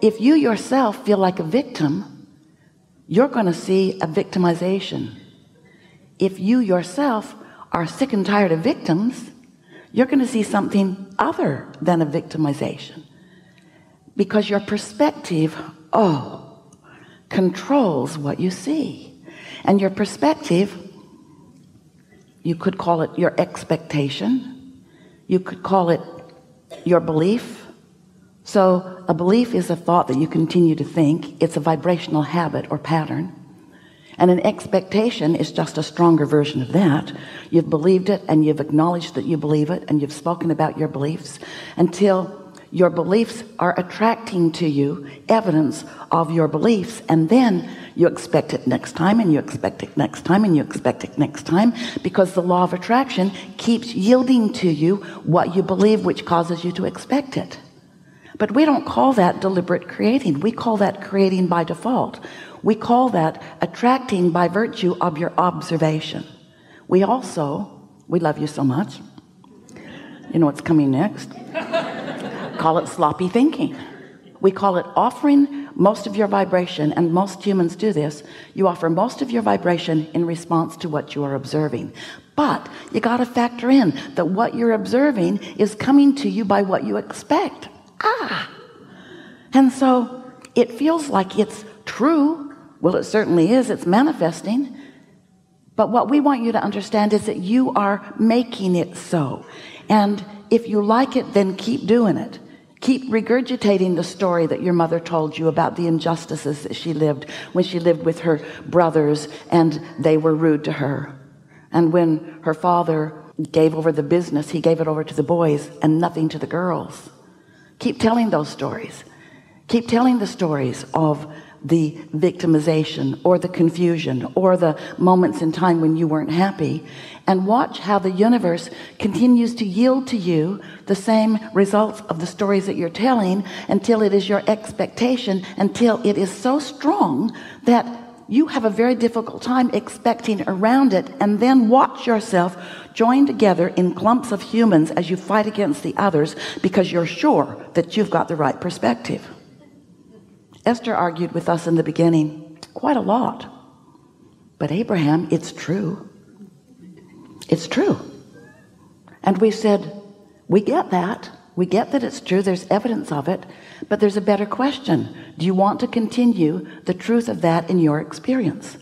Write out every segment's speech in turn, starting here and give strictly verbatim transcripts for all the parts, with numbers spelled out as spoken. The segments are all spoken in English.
if you yourself feel like a victim, you're going to see a victimization. If you yourself are sick and tired of victims, you're going to see something other than a victimization, because your perspective, oh, controls what you see. And your perspective, you could call it your expectation, you could call it your belief. So a belief is a thought that you continue to think. It's a vibrational habit or pattern. And an expectation is just a stronger version of that. You've believed it, and you've acknowledged that you believe it, and you've spoken about your beliefs until your beliefs are attracting to you evidence of your beliefs. And then you expect it next time, and you expect it next time, and you expect it next time, because the law of attraction keeps yielding to you what you believe, which causes you to expect it. But we don't call that deliberate creating. We call that creating by default. We call that attracting by virtue of your observation. We also, we love you so much, you know what's coming next. Call it sloppy thinking. We call it offering most of your vibration, and most humans do this. You offer most of your vibration in response to what you are observing. But you got to factor in that what you're observing is coming to you by what you expect. Ah! And so it feels like it's true. Well, it certainly is. It's manifesting. But what we want you to understand is that you are making it so. And if you like it, then keep doing it. Keep regurgitating the story that your mother told you about the injustices that she lived when she lived with her brothers and they were rude to her. And when her father gave over the business, he gave it over to the boys and nothing to the girls. Keep telling those stories. Keep telling the stories of the victimization or the confusion or the moments in time when you weren't happy, and watch how the universe continues to yield to you the same results of the stories that you're telling until it is your expectation, until it is so strong that you have a very difficult time expecting around it. And then watch yourself join together in clumps of humans as you fight against the others, because you're sure that you've got the right perspective. Esther argued with us in the beginning quite a lot, but Abraham, it's true. It's true. And we said, we get that. We get that it's true. There's evidence of it, but there's a better question. Do you want to continue the truth of that in your experience?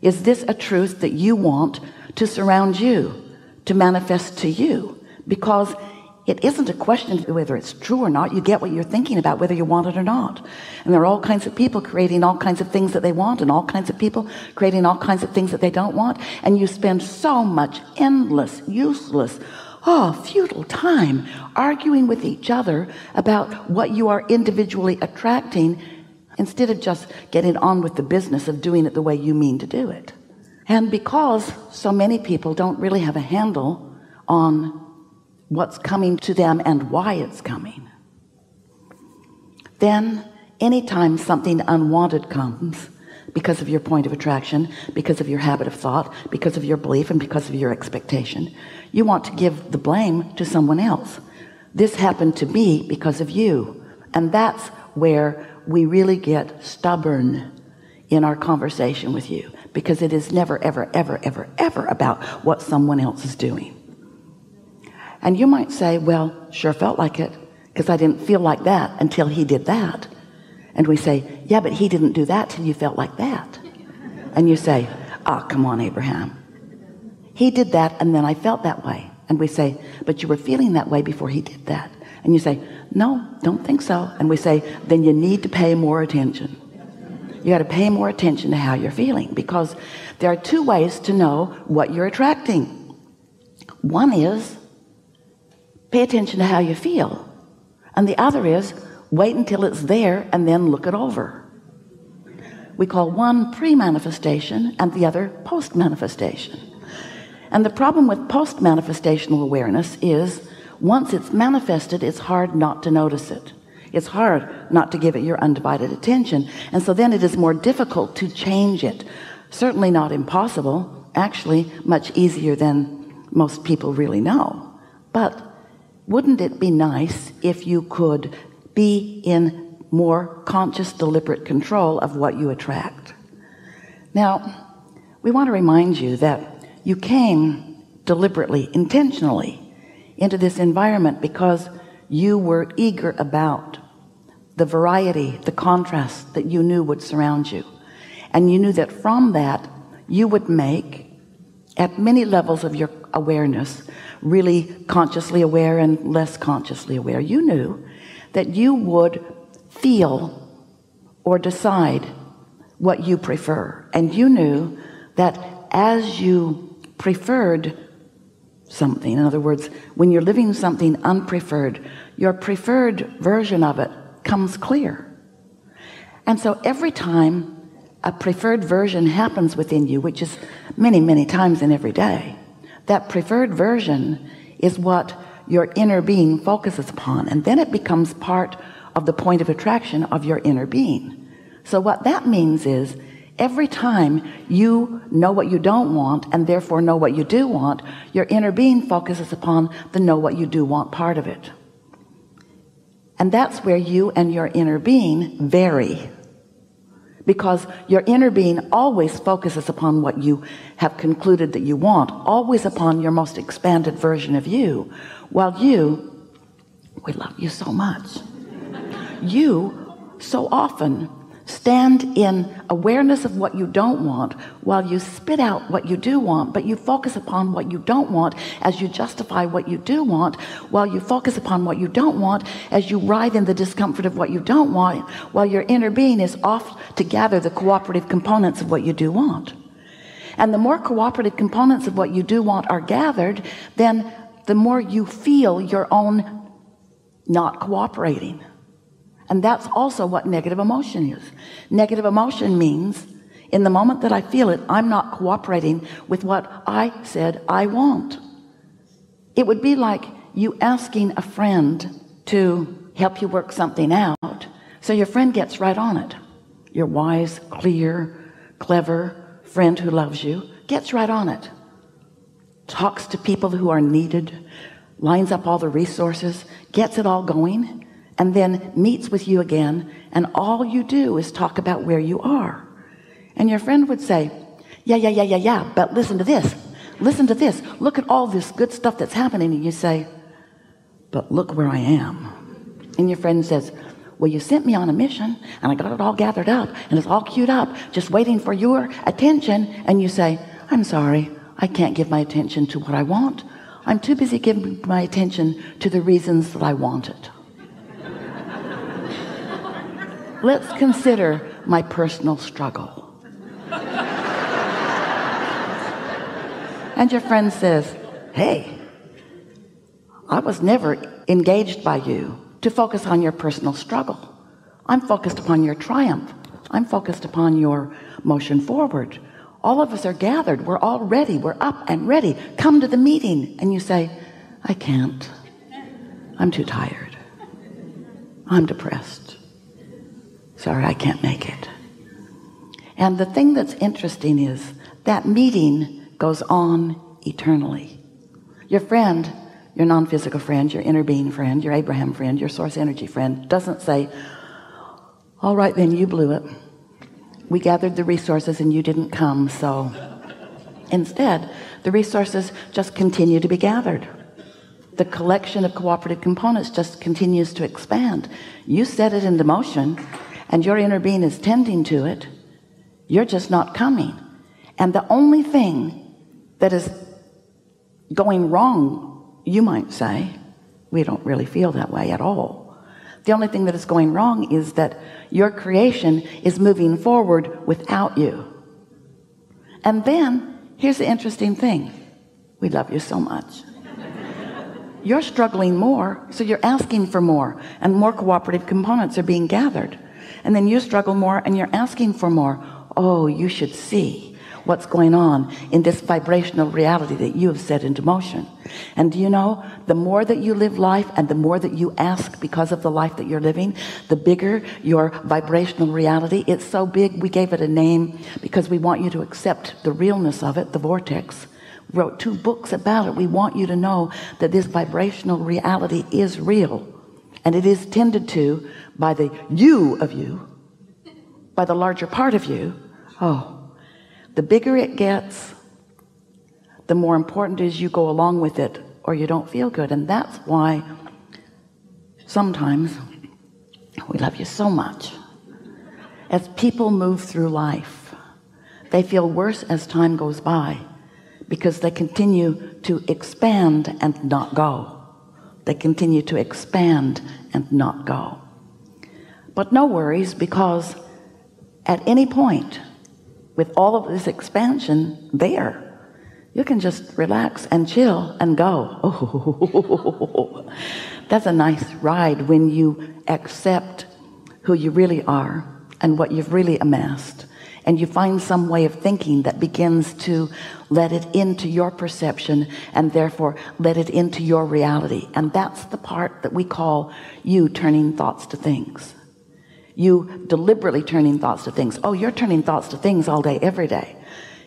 Is this a truth that you want to surround you, to manifest to you? Because it isn't a question of whether it's true or not. You get what you're thinking about, whether you want it or not. And there are all kinds of people creating all kinds of things that they want, and all kinds of people creating all kinds of things that they don't want. And you spend so much endless, useless, oh, futile time arguing with each other about what you are individually attracting, instead of just getting on with the business of doing it the way you mean to do it. And because so many people don't really have a handle on what's coming to them and why it's coming, then anytime something unwanted comes, because of your point of attraction, because of your habit of thought, because of your belief, and because of your expectation, you want to give the blame to someone else. This happened to me because of you. And that's where we really get stubborn in our conversation with you, because it is never, ever, ever, ever, ever about what someone else is doing. And you might say, well, sure felt like it, because I didn't feel like that until he did that. And we say, yeah, but he didn't do that till you felt like that. And you say, ah, oh, come on, Abraham. He did that, and then I felt that way. And we say, but you were feeling that way before he did that. And you say, no, don't think so. And we say, then you need to pay more attention. You got to pay more attention to how you're feeling, because there are two ways to know what you're attracting. One is, pay attention to how you feel. And the other is, wait until it's there and then look it over. We call one pre-manifestation and the other post-manifestation. And the problem with post-manifestational awareness is, once it's manifested, it's hard not to notice it. It's hard not to give it your undivided attention. And so then it is more difficult to change it. Certainly not impossible, actually much easier than most people really know. But wouldn't it be nice if you could be in more conscious, deliberate control of what you attract. Now, we want to remind you that you came deliberately, intentionally into this environment because you were eager about the variety, the contrast that you knew would surround you. And you knew that from that, you would make, at many levels of your awareness, really consciously aware and less consciously aware, you knew that you would feel or decide what you prefer. And you knew that as you preferred something, in other words, when you're living something unpreferred, your preferred version of it comes clear. And so every time a preferred version happens within you, which is many, many times in every day, that preferred version is what your inner being focuses upon, and then it becomes part of the point of attraction of your inner being. So what that means is every time you know what you don't want and therefore know what you do want, your inner being focuses upon the know what you do want part of it. And that's where you and your inner being vary, because your inner being always focuses upon what you have concluded that you want, always upon your most expanded version of you, while you, we love you so much, you so often stand in awareness of what you don't want while you spit out what you do want, but you focus upon what you don't want as you justify what you do want, while you focus upon what you don't want as you writhe in the discomfort of what you don't want, while your inner being is off to gather the cooperative components of what you do want. And the more cooperative components of what you do want are gathered, then the more you feel your own not cooperating. And that's also what negative emotion is. Negative emotion means, in the moment that I feel it, I'm not cooperating with what I said I want. It would be like you asking a friend to help you work something out, so your friend gets right on it. Your wise, clear, clever friend who loves you gets right on it, talks to people who are needed, lines up all the resources, gets it all going, and then meets with you again, and all you do is talk about where you are. And your friend would say, yeah, yeah, yeah, yeah, yeah, but listen to this, listen to this, look at all this good stuff that's happening. And you say, but look where I am. And your friend says, well, you sent me on a mission, and I got it all gathered up, and it's all queued up, just waiting for your attention. And you say, I'm sorry, I can't give my attention to what I want. I'm too busy giving my attention to the reasons that I want it. Let's consider my personal struggle. And your friend says, hey, I was never engaged by you to focus on your personal struggle. I'm focused upon your triumph. I'm focused upon your motion forward. All of us are gathered. We're all ready. We're up and ready. Come to the meeting. And you say, I can't. I'm too tired. I'm depressed. Sorry, I can't make it. And the thing that's interesting is that meeting goes on eternally. Your friend, your non-physical friend, your inner being friend, your Abraham friend, your source energy friend doesn't say, all right, then you blew it. We gathered the resources and you didn't come, so. Instead, the resources just continue to be gathered. The collection of cooperative components just continues to expand. You set it into motion, and your inner being is tending to it. You're just not coming. And the only thing that is going wrong, you might say, we don't really feel that way at all. The only thing that is going wrong is that your creation is moving forward without you. And then, here's the interesting thing. We love you so much. You're struggling more, so you're asking for more, and more cooperative components are being gathered. And then you struggle more and you're asking for more. Oh, you should see what's going on in this vibrational reality that you have set into motion. And do you know, the more that you live life and the more that you ask because of the life that you're living, the bigger your vibrational reality. It's so big, we gave it a name because we want you to accept the realness of it, the vortex. We wrote two books about it. We want you to know that this vibrational reality is real. and it is tended to by the you of you, by the larger part of you. Oh, the bigger it gets, the more important it is you go along with it, or you don't feel good. And that's why sometimes we love you so much. As people move through life, they feel worse as time goes by because they continue to expand and not go. They continue to expand and not go. But no worries, because at any point with all of this expansion there, you can just relax and chill and go. Oh, that's a nice ride when you accept who you really are and what you've really amassed, and you find some way of thinking that begins to let it into your perception and therefore let it into your reality. And that's the part that we call you turning thoughts to things. You deliberately turning thoughts to things. Oh, you're turning thoughts to things all day, every day.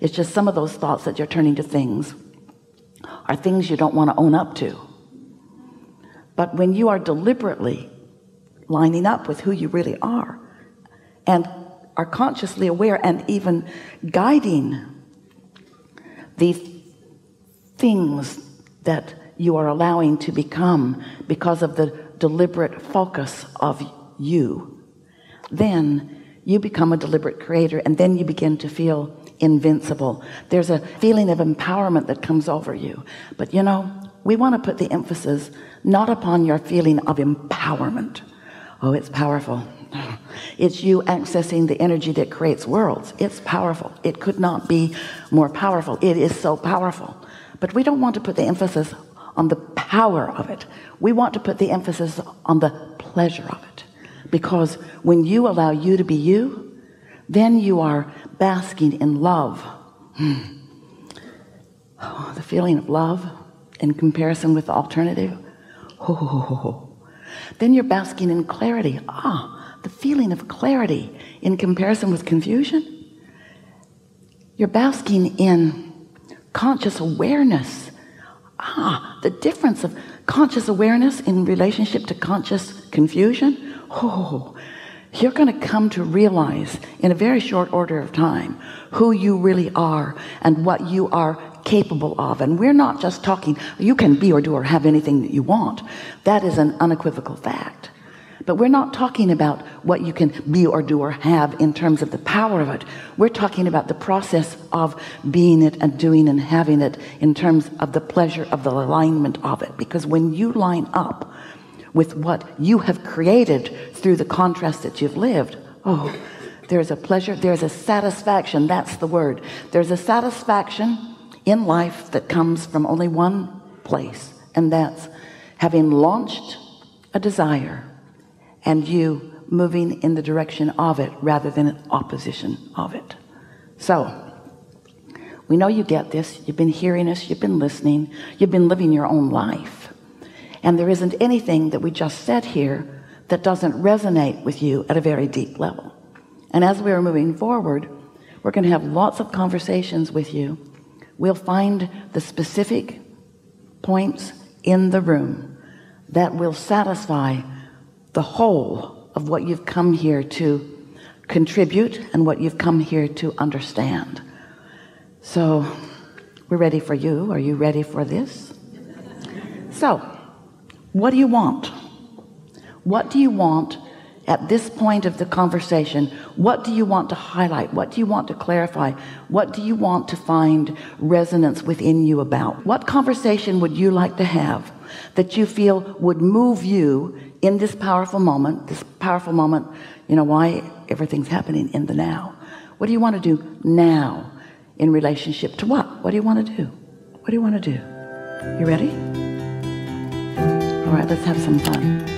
It's just some of those thoughts that you're turning to things are things you don't want to own up to. But when you are deliberately lining up with who you really are, and are consciously aware and even guiding the things that you are allowing to become because of the deliberate focus of you, then you become a deliberate creator, and then you begin to feel invincible. There's a feeling of empowerment that comes over you. But you know, we want to put the emphasis not upon your feeling of empowerment. Oh, it's powerful. It's you accessing the energy that creates worlds. It's powerful. It could not be more powerful. It is so powerful. But we don't want to put the emphasis on the power of it. We want to put the emphasis on the pleasure of it. Because when you allow you to be you, then you are basking in love. Hmm. Oh, the feeling of love in comparison with the alternative. Oh. Then you're basking in clarity. Ah. The feeling of clarity in comparison with confusion. You're basking in conscious awareness. Ah, the difference of conscious awareness in relationship to conscious confusion. Oh, you're going to come to realize in a very short order of time who you really are and what you are capable of. And we're not just talking, you can be or do or have anything that you want. That is an unequivocal fact. But we're not talking about what you can be or do or have in terms of the power of it. We're talking about the process of being it and doing and having it in terms of the pleasure of the alignment of it. Because when you line up with what you have created through the contrast that you've lived, oh, there's a pleasure, there's a satisfaction. That's the word. There's a satisfaction in life that comes from only one place, and that's having launched a desire and you moving in the direction of it rather than an opposition of it. So we know you get this. You've been hearing us, you've been listening, you've been living your own life, and there isn't anything that we just said here that doesn't resonate with you at a very deep level. And as we are moving forward, we're going to have lots of conversations with you. We'll find the specific points in the room that will satisfy the whole of what you've come here to contribute and what you've come here to understand. So we're ready for you. Are you ready for this? So what do you want? What do you want at this point of the conversation? What do you want to highlight? What do you want to clarify? What do you want to find resonance within you about? What conversation would you like to have that you feel would move you in this powerful moment, this powerful moment, you know, why everything's happening in the now. What do you want to do now in relationship to what? What do you want to do? What do you want to do? You ready? All right, let's have some fun.